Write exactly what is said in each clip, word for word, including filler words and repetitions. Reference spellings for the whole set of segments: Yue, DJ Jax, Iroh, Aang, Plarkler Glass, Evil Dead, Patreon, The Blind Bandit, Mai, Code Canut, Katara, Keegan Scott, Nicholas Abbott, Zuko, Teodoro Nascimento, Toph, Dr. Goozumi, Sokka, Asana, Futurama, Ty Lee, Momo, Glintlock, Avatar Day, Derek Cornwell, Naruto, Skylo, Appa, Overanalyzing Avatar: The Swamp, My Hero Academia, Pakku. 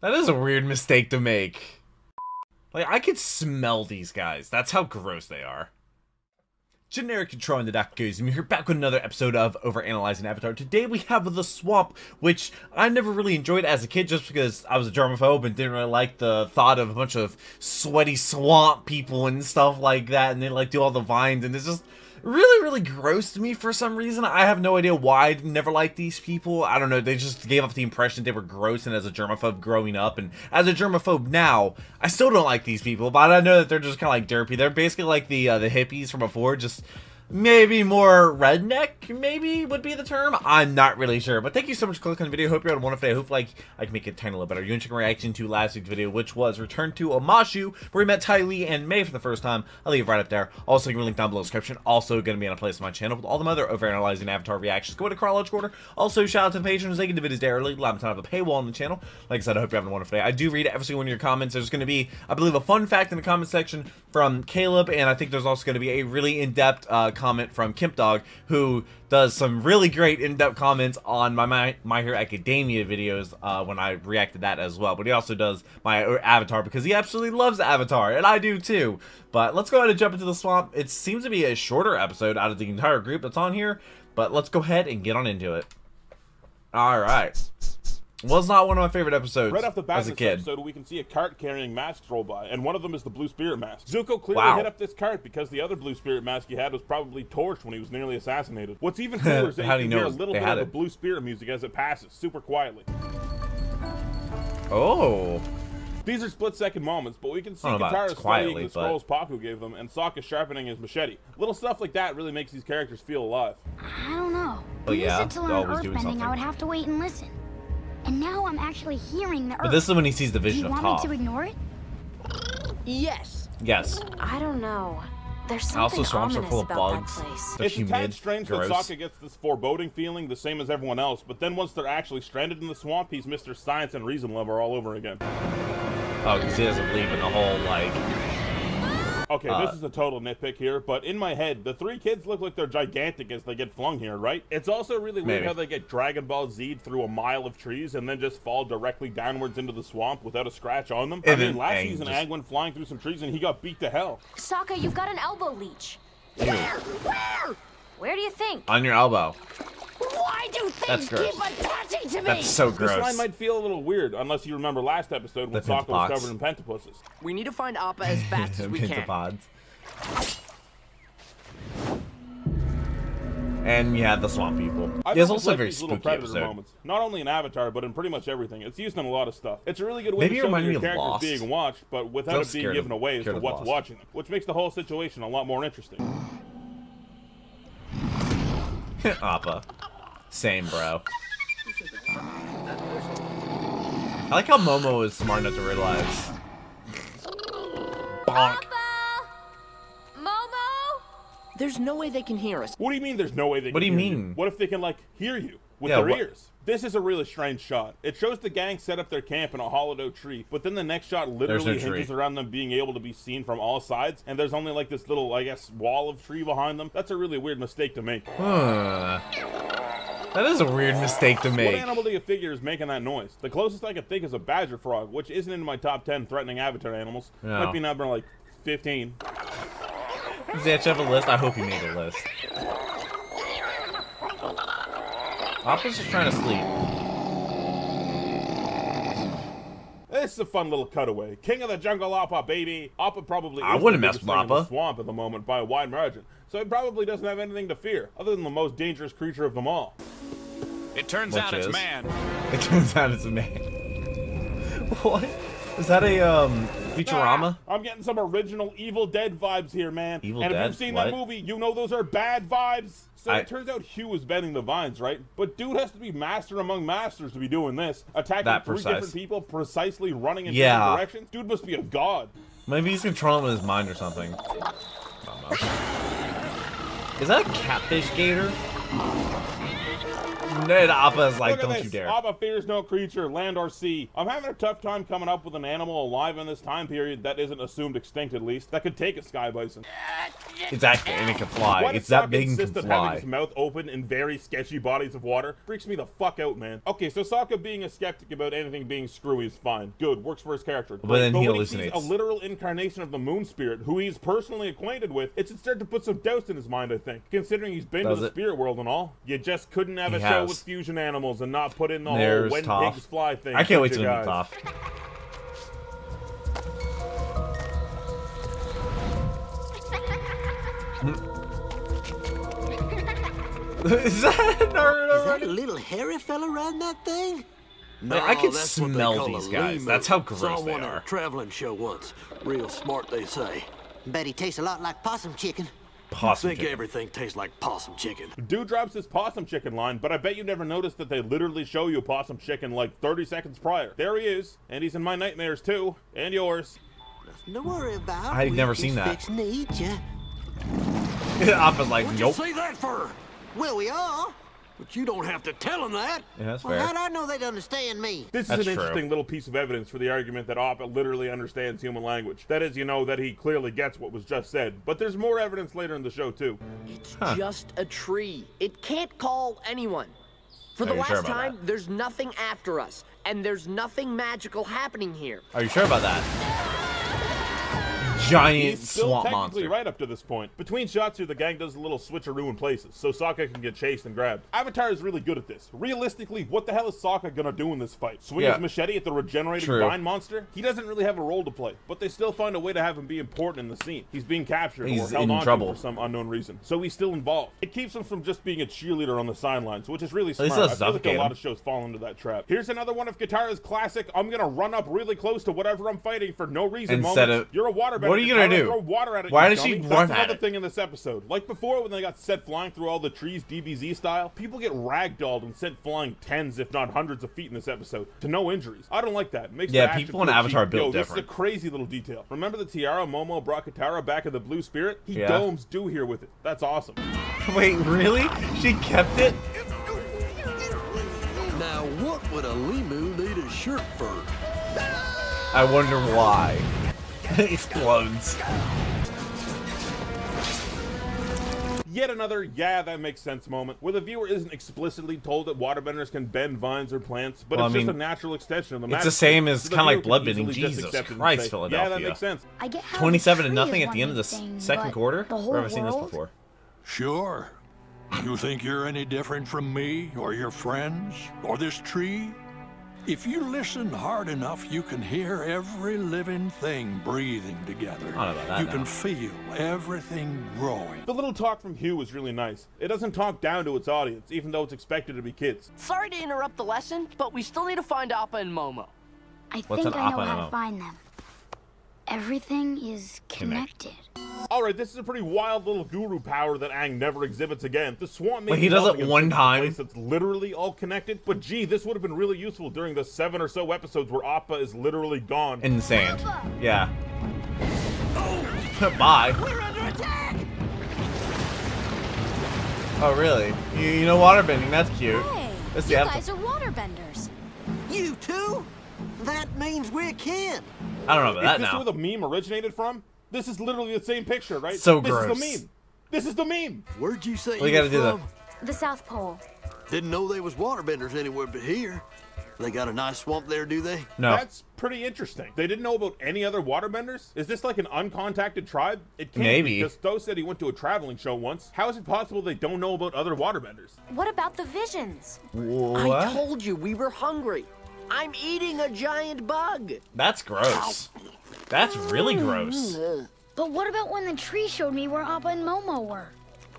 That is a weird mistake to make. Like, I could smell these guys. That's how gross they are. Generic Control and the Doctor Goozumi here, back with another episode of Overanalyzing Avatar. Today we have The Swamp, which I never really enjoyed as a kid just because I was a germaphobe and didn't really like the thought of a bunch of sweaty swamp people and stuff like that, and they like do all the vines, and it's just really, really gross to me for some reason. I have no idea why I never liked these people. I don't know, they just gave off the impression they were gross, and as a germaphobe growing up, and as a germaphobe now, I still don't like these people, but I know that they're just kind of like derpy. They're basically like the uh, the hippies from before, just maybe more redneck, maybe would be the term. I'm not really sure, but thank you so much for clicking on the video. Hope you're on a wonderful day. Hope like I can make it a tiny little better. You can check my reaction to last week's video, which was Return to Omashu, where we met Ty Lee and Mai for the first time. I'll leave it right up there. Also, you can link down below in the description. Also, going to be on a place on my channel with all the other Overanalyzing Avatar reactions. Go in a chronological order. Also, shout out to the patrons. They can do videos daily. I'm on the paywall on the channel. Like I said, I hope you're having a wonderful day. I do read every single one of your comments. There's going to be, I believe, a fun fact in the comment section from Caleb, and I think there's also going to be a really in-depth uh, comment from Kemp Dog, who does some really great in-depth comments on my, my My Hero Academia videos uh, when I reacted to that as well. But he also does my Avatar because he absolutely loves Avatar, and I do too. But let's go ahead and jump into The Swamp. It seems to be a shorter episode out of the entire group that's on here, but let's go ahead and get on into it. Alright. Was not one of my favorite episodes right off the bat as a kid. Episode, we can see a cart carrying masks roll by, and one of them is the blue spirit mask. Zuko clearly wow. hit up this cart because the other blue spirit mask he had was probably torched when he was nearly assassinated. What's even cooler is that you can hear a little bit of the blue spirit music as it passes, super quietly. Oh. These are split-second moments, but we can see Katara studying the scrolls but... Pakku gave them, and Sokka sharpening his machete. Little stuff like that really makes these characters feel alive. I don't know. But if yeah, it to learn earthbending, I would have to wait and listen. And now I'm actually hearing the earth. But this is when he sees the vision of Toph. Do you want me to ignore it? Yes. Yes. I don't know. There's something also, swamps ominous are full of bugs. It's humid, a tad strange gross. that Sokka gets this foreboding feeling the same as everyone else, but then once they're actually stranded in the swamp, he's Mister Science and Reason Lover all over again. Oh, because he doesn't believe in the whole, like... Okay, uh, this is a total nitpick here, but in my head, the three kids look like they're gigantic as they get flung here, right? It's also really weird maybe. how they get Dragon Ball Z'd through a mile of trees and then just fall directly downwards into the swamp without a scratch on them. I mean, last Aang season, just... Aang went flying through some trees and he got beat to hell. Sokka, you've got an elbow leech. Where? Where? Where do you think? On your elbow. Why do things keep attaching to me? That's so gross. This line might feel a little weird, unless you remember last episode when Sokka was covered in pentapuses. We need to find Appa as fast as we can. And yeah, the swamp people. There's also very spooky episode. Moments. Not only in Avatar, but in pretty much everything. It's used in a lot of stuff. It's a really good way Maybe to show your characters Lost. being watched, but without it being given of, away as to what's Lost. watching them, which makes the whole situation a lot more interesting. Appa. Same, bro. I like how Momo is smart enough to realize. Bonk. Momo? There's no way they can hear us. What do you mean there's no way they can hear you? What do you mean? You? What if they can, like, hear you with yeah, their ears? This is a really strange shot. It shows the gang set up their camp in a hollowed out tree, but then the next shot literally hinges around them being able to be seen from all sides, and there's only like this little, I guess, wall of tree behind them. That's a really weird mistake to make. Huh. That is a weird mistake to make. What animal do you figure is making that noise? The closest I could think is a badger frog, which isn't in my top ten threatening Avatar animals. No. Might be number like fifteen. Does he actually have a list? I hope he made a list. Appa's just trying to sleep. This is a fun little cutaway. King of the jungle, Appa, baby. Appa probably I wouldn't mess with Appa. Swamp at the moment by a wide margin, so he probably doesn't have anything to fear other than the most dangerous creature of them all. It turns Which out is. it's man. It turns out it's a man. What? Is that a um Futurama? Nah, I'm getting some original Evil Dead vibes here, man. Evil and Dead? if you've seen what? that movie, you know those are bad vibes. So I... it turns out Hugh was bending the vines, right? But dude has to be master among masters to be doing this. Attacking that three precise. different people, precisely running in yeah. different directions. Dude must be a god. Maybe he's controlling with his mind or something. Is that a catfish gator? Ned Appa's like, don't you dare. Appa fears no creature, land or sea. I'm having a tough time coming up with an animal alive in this time period that isn't assumed extinct, at least, that could take a sky bison. Exactly, and it can fly. What it's that big and can fly. Having his mouth open in very sketchy bodies of water freaks me the fuck out, man. Okay, so Sokka being a skeptic about anything being screwy is fine. Good, works for his character. But, but then he hallucinates. He's a literal incarnation of the moon spirit, who he's personally acquainted with. It should start to put some doubts in his mind, I think, considering he's been Does to the it? spirit world and all. You just couldn't have he a has. show with fusion animals and not put in the There's whole when Toph. pigs fly thing. I can't wait to meet Toph. Is that Naruto? Is that a little hairy fella around that thing? No, I can smell these guys. That's how gross they are. I saw one at a traveling show once. Real smart, they say. Bet he tastes a lot like possum chicken. Possum I think chicken. Everything tastes like possum chicken. Dude drops his possum chicken line, but I bet you never noticed that they literally show you possum chicken like thirty seconds prior. There he is, and he's in my nightmares too, and yours. Nothing to worry about. I've never seen that. I've been like, nope. Say that for? Well, we are. But you don't have to tell them that. Yeah, that's well, fair. How'd I know they'd understand me? This that's is an true. interesting little piece of evidence for the argument that Appa literally understands human language. That is, you know, that he clearly gets what was just said. But there's more evidence later in the show, too. It's huh. just a tree. It can't call anyone. For Are the last sure time, that? there's nothing after us. And there's nothing magical happening here. Are you sure about that? Giant He's still swamp technically monster. right up to this point. Between shots here, the gang does a little switcheroo in places, so Sokka can get chased and grabbed. Avatar is really good at this. Realistically, what the hell is Sokka gonna do in this fight? Swing yeah. his machete at the regenerated vine monster? He doesn't really have a role to play, but they still find a way to have him be important in the scene. He's being captured He's or held on trouble for some unknown reason, so he's still involved. It keeps him from just being a cheerleader on the sidelines, which is really smart. I feel like a lot of shows fall into that trap. Here's another one of Katara's classic, I'm gonna run up really close to whatever I'm fighting for no reason moments. You're a water What are you gonna do? Throw water at it, Why does she run That's at another it? thing in this episode. Like before, when they got sent flying through all the trees, D B Z style, people get ragdolled and sent flying tens, if not hundreds, of feet in this episode to no injuries. I don't like that. It makes yeah, people in Avatar cheap. built Yo, different. This is a crazy little detail. Remember the tiara Momo brought Katara back of the blue spirit? He yeah. domes do here with it. That's awesome. Wait, really? She kept it? Now, what would a Limu need a shirt for? I wonder why. It explodes. Yet another, yeah, that makes sense moment, where the viewer isn't explicitly told that waterbenders can bend vines or plants, but well, it's I mean, just a natural extension of the magic. It's the same as so kind of like bloodbending. Jesus Christ, Philadelphia. Yeah, that makes sense. I get twenty-seven to nothing at the end of the thing, second quarter. The whole I've never seen this before. Sure. You think you're any different from me, or your friends, or this tree? If you listen hard enough, you can hear every living thing breathing together. I don't know that you now. can feel everything growing. The little talk from Hugh was really nice. It doesn't talk down to its audience, even though it's expected to be kids. Sorry to interrupt the lesson, but we still need to find Appa and Momo. I What's think I know how to find them. Everything is connected. Alright, this is a pretty wild little guru power that Aang never exhibits again. The swamp makes Wait, he does it one time. Place that's literally all connected. But gee, this would have been really useful during the seven or so episodes where Appa is literally gone. In the sand. Appa! Yeah. Oh. Bye. We're under attack! Oh, really? You, you know waterbending, that's cute. Hey, that's the you guys are waterbenders. You too? That means we're kin. I don't know about is that now. Is this where the meme originated from? This is literally the same picture, right? So this gross. This is the meme. This is the meme. Where'd you say we you gotta do that. The South Pole. Didn't know they was waterbenders anywhere but here. They got a nice swamp there, do they? No. That's pretty interesting. They didn't know about any other waterbenders? Is this like an uncontacted tribe? It can't Maybe. be, because Tho said he went to a traveling show once. How is it possible they don't know about other waterbenders? What about the visions? What? I told you we were hungry. I'm eating a giant bug. That's gross. Ow. That's really gross. But what about when the tree showed me where Appa and Momo were?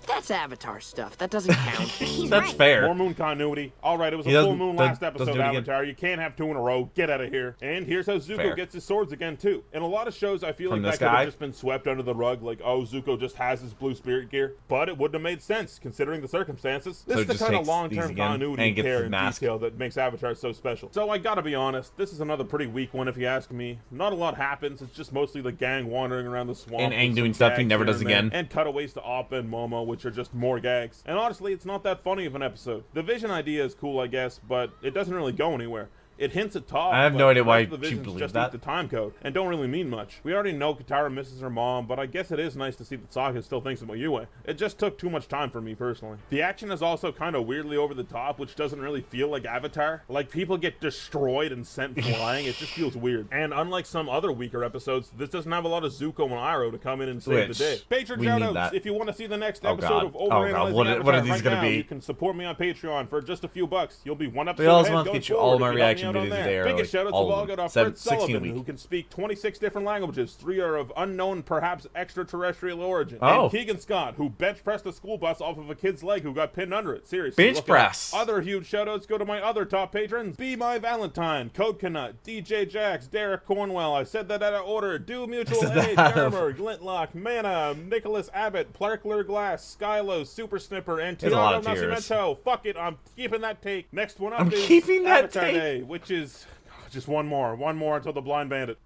That's Avatar stuff. That doesn't count. That's right. fair. More moon continuity. All right, it was he a full moon last episode of Avatar. You can't have two in a row. Get out of here. And here's how Zuko fair. gets his swords again, too. In a lot of shows, I feel From like that guy? could have just been swept under the rug. Like, oh, Zuko just has his blue spirit gear. But it wouldn't have made sense, considering the circumstances. This so is the kind of long-term continuity and care and detail that makes Avatar so special. So I gotta be honest, this is another pretty weak one, if you ask me. Not a lot happens. It's just mostly the gang wandering around the swamp. And Aang doing stuff he never does again. And cutaways to Appa and Momo, which which are just more gags. And honestly, it's not that funny of an episode. The vision idea is cool, I guess, but it doesn't really go anywhere. It hints at Toph. I have no idea why you believe just that. The time code and don't really mean much. We already know Katara misses her mom, but I guess it is nice to see that Sokka still thinks about Yue. It just took too much time for me personally. The action is also kind of weirdly over the top, which doesn't really feel like Avatar. Like people get destroyed and sent flying. It just feels weird. And unlike some other weaker episodes, this doesn't have a lot of Zuko and Iroh to come in and save which, the day. Patreon shoutouts. If you want to see the next oh, episode God. of Overanalyzing oh, what, Avatar what are these right gonna now, be? You can support me on Patreon for just a few bucks. You'll be one episode ahead going forward. Get you all my reaction. There. Biggest like shout out to Volga to our friend Sullivan, who can speak twenty-six different languages. Three are of unknown, perhaps extraterrestrial origin. Oh. And Keegan Scott, who bench pressed the school bus off of a kid's leg who got pinned under it. Seriously. Bench press. Other huge shout outs go to my other top patrons. Be My Valentine, Code Canut, D J Jax, Derek Cornwell. I said that out of order. Do Mutual Aid, Dermer, Glintlock, Mana, Nicholas Abbott, Plarkler Glass, Skylo, Super Snipper, and Teodoro Nascimento. Fuck it, I'm keeping that take. Next one up I'm is keeping that Avatar take. Day. Which is just one more, one more until the Blind Bandit.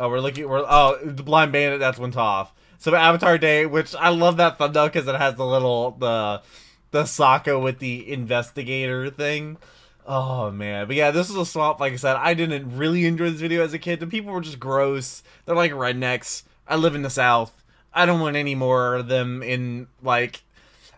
Oh, we're looking. We're oh, the Blind Bandit. That's when's off. So Avatar Day, which I love that thumbnail because it has the little the the Sokka with the investigator thing. Oh man, but yeah, this is a swamp. Like I said, I didn't really enjoy this video as a kid. The people were just gross. They're like rednecks. I live in the South. I don't want any more of them. In like,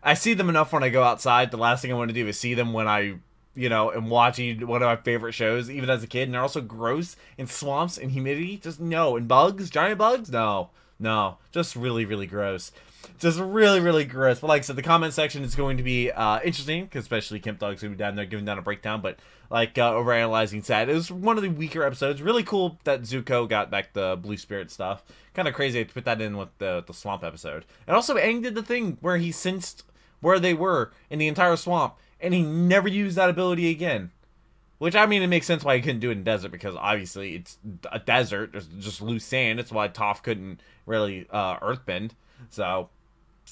I see them enough when I go outside. The last thing I want to do is see them when I. You know, and watching one of my favorite shows, even as a kid, and they're also gross, and swamps, and humidity, just no, and bugs, giant bugs, no, no, just really, really gross, just really, really gross, but like I said, the comment section is going to be, uh, interesting, because especially Kemp Dog's going to be down there giving down a breakdown, but, like, uh, overanalyzing sad, it was one of the weaker episodes, really cool that Zuko got back the blue spirit stuff, kind of crazy to put that in with the, the swamp episode, and also Aang did the thing where he sensed where they were in the entire swamp, and he never used that ability again. Which, I mean, it makes sense why he couldn't do it in desert, because obviously it's a desert. There's just loose sand. That's why Toph couldn't really uh, earthbend. So,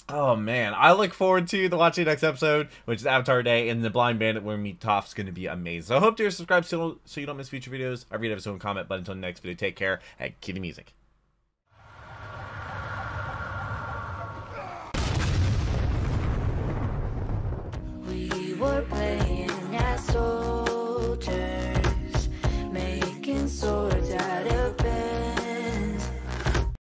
oh man. I look forward to the watching next episode, which is Avatar Day, and the Blind Bandit when we meet Toph's going to be amazing. So, I hope you're subscribed so you don't miss future videos. I read episode and comment, but until the next video, take care and keep the music. We're